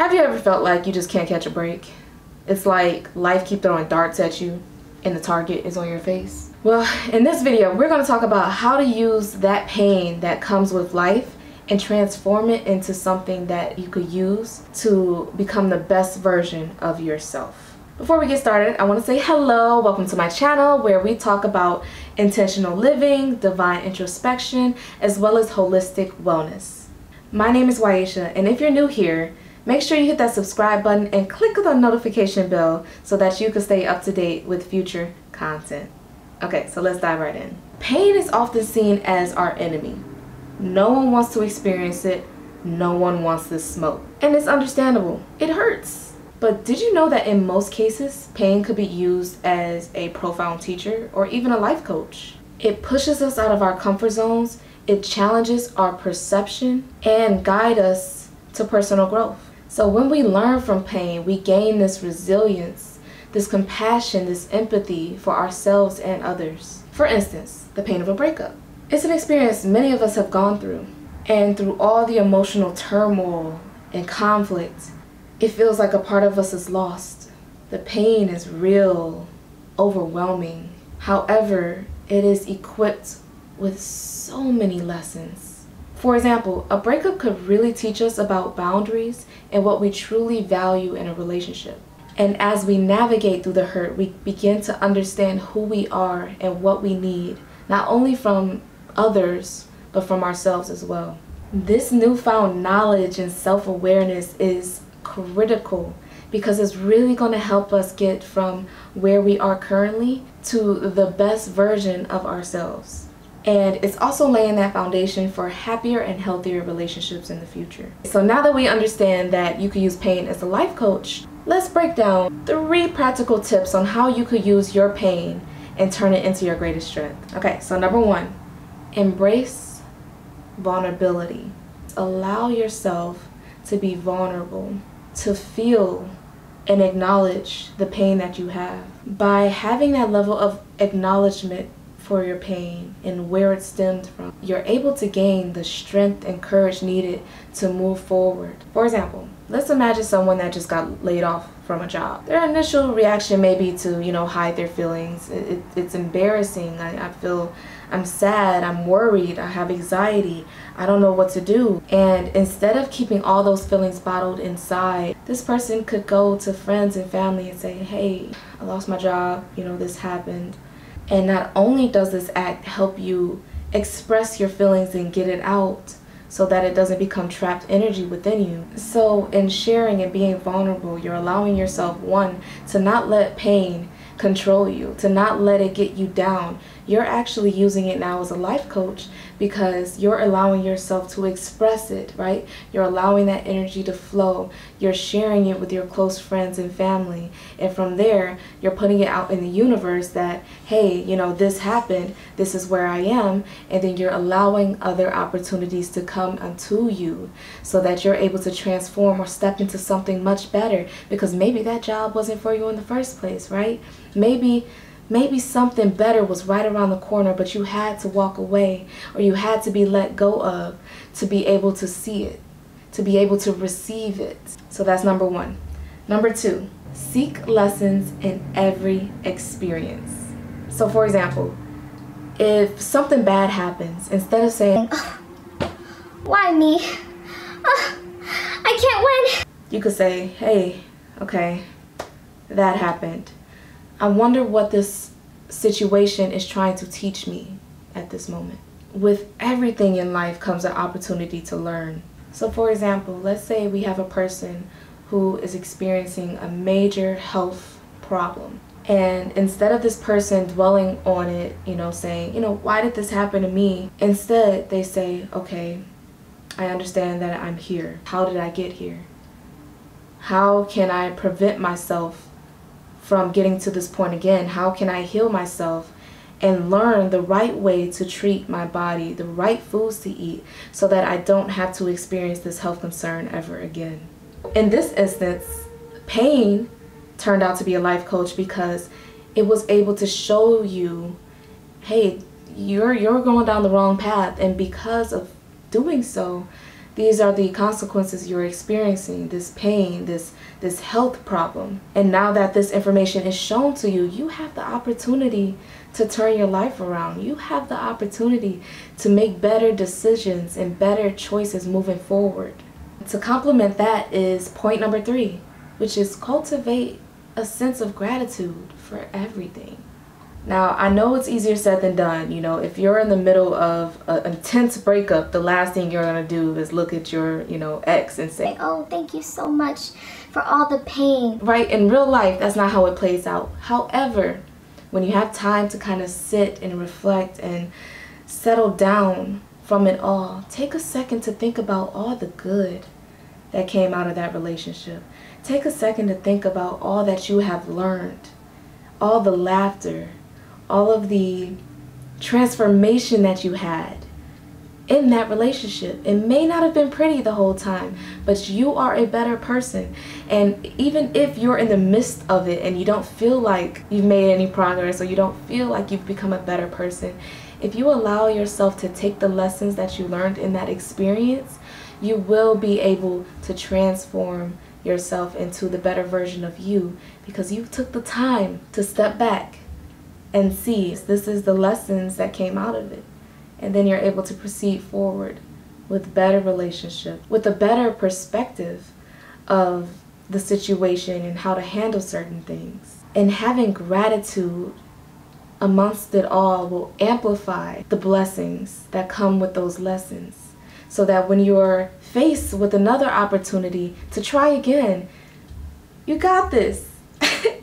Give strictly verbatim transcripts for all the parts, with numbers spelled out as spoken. Have you ever felt like you just can't catch a break? It's like life keeps throwing darts at you and the target is on your face. Well, in this video, we're going to talk about how to use that pain that comes with life and transform it into something that you could use to become the best version of yourself. Before we get started, I want to say hello, welcome to my channel where we talk about intentional living, divine introspection, as well as holistic wellness. My name is Waisha, and if you're new here, make sure you hit that subscribe button and click on the notification bell so that you can stay up to date with future content. Okay, so let's dive right in. Pain is often seen as our enemy. No one wants to experience it. No one wants this smoke. And it's understandable. It hurts. But did you know that in most cases, pain could be used as a profound teacher or even a life coach? It pushes us out of our comfort zones. It challenges our perception and guides us to personal growth. So when we learn from pain, we gain this resilience, this compassion, this empathy for ourselves and others. For instance, the pain of a breakup. It's an experience many of us have gone through. And through all the emotional turmoil and conflict, it feels like a part of us is lost. The pain is real, overwhelming. However, it is equipped with so many lessons. For example, a breakup could really teach us about boundaries and what we truly value in a relationship. And as we navigate through the hurt, we begin to understand who we are and what we need, not only from others, but from ourselves as well. This newfound knowledge and self-awareness is critical because it's really going to help us get from where we are currently to the best version of ourselves. And it's also laying that foundation for happier and healthier relationships in the future. So now that we understand that you can use pain as a life coach, let's break down three practical tips on how you could use your pain and turn it into your greatest strength. Okay, so number one, embrace vulnerability. Allow yourself to be vulnerable, to feel and acknowledge the pain that you have. By having that level of acknowledgement for your pain and where it stemmed from, you're able to gain the strength and courage needed to move forward. For example, let's imagine someone that just got laid off from a job. Their initial reaction may be to, you know, hide their feelings. It, it, it's embarrassing. I, I feel I'm sad, I'm worried, I have anxiety, I don't know what to do. And instead of keeping all those feelings bottled inside, this person could go to friends and family and say, hey, I lost my job, you know, this happened. And not only does this act help you express your feelings and get it out so that it doesn't become trapped energy within you. So in sharing and being vulnerable, you're allowing yourself, one, to not let pain control you, to not let it get you down. You're actually using it now as a life coach because you're allowing yourself to express it, right? You're allowing that energy to flow. You're sharing it with your close friends and family. And from there, you're putting it out in the universe that, hey, you know, this happened. This is where I am. And then you're allowing other opportunities to come unto you so that you're able to transform or step into something much better, because maybe that job wasn't for you in the first place, right? Maybe maybe something better was right around the corner, but you had to walk away or you had to be let go of to be able to see it, to be able to receive it. So that's number one. Number two, seek lessons in every experience. So for example, if something bad happens, instead of saying, why me? Uh, I can't win. You could say, hey, okay, that happened. I wonder what this situation is trying to teach me at this moment. With everything in life comes an opportunity to learn. So for example, let's say we have a person who is experiencing a major health problem. And instead of this person dwelling on it, you know, saying, you know, why did this happen to me? Instead, they say, okay, I understand that I'm here. How did I get here? How can I prevent myself from getting to this point again? How can I heal myself and learn the right way to treat my body, the right foods to eat, so that I don't have to experience this health concern ever again? In this instance, pain turned out to be a life coach because it was able to show you, hey, you're, you're going down the wrong path, and because of doing so, These are the consequences you're experiencing, this pain, this, this health problem. And now that this information is shown to you, you have the opportunity to turn your life around. You have the opportunity to make better decisions and better choices moving forward. To complement that is point number three, which is cultivate a sense of gratitude for everything. Now, I know it's easier said than done. You know, if you're in the middle of an intense breakup, the last thing you're going to do is look at your, you know, ex and say, oh, thank you so much for all the pain. Right? In real life, that's not how it plays out. However, when you have time to kind of sit and reflect and settle down from it all, take a second to think about all the good that came out of that relationship. Take a second to think about all that you have learned, all the laughter, all of the transformation that you had in that relationship. It may not have been pretty the whole time, but you are a better person. And even if you're in the midst of it and you don't feel like you've made any progress or you don't feel like you've become a better person, if you allow yourself to take the lessons that you learned in that experience, you will be able to transform yourself into the better version of you, because you took the time to step back and see, this is the lessons that came out of it. And then you're able to proceed forward with better relationship, with a better perspective of the situation and how to handle certain things. And having gratitude amongst it all will amplify the blessings that come with those lessons, so that when you're faced with another opportunity to try again, you got this.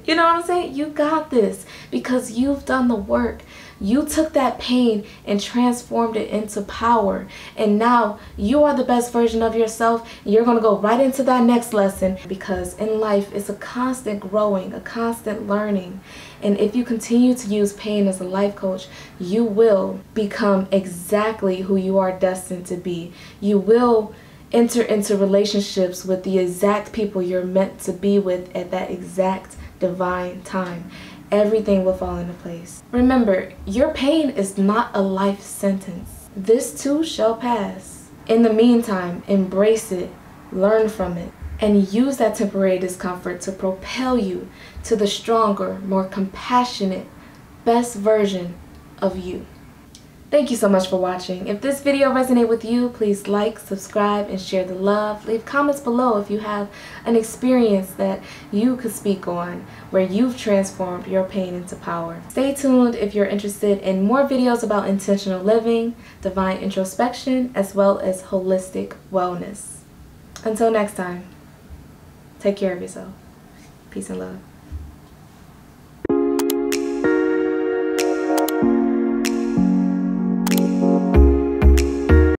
You know what I'm saying? You got this, because you've done the work. You took that pain and transformed it into power. And now you are the best version of yourself. You're going to go right into that next lesson, because in life it's a constant growing, a constant learning. And if you continue to use pain as a life coach, you will become exactly who you are destined to be. You will enter into relationships with the exact people you're meant to be with at that exact divine time. Everything will fall into place. Remember, your pain is not a life sentence. This too shall pass. In the meantime, embrace it, learn from it, and use that temporary discomfort to propel you to the stronger, more compassionate, best version of you. Thank you so much for watching. If this video resonated with you, please like, subscribe, and share the love. Leave comments below if you have an experience that you could speak on where you've transformed your pain into power. Stay tuned if you're interested in more videos about intentional living, divine introspection, as well as holistic wellness. Until next time, take care of yourself. Peace and love.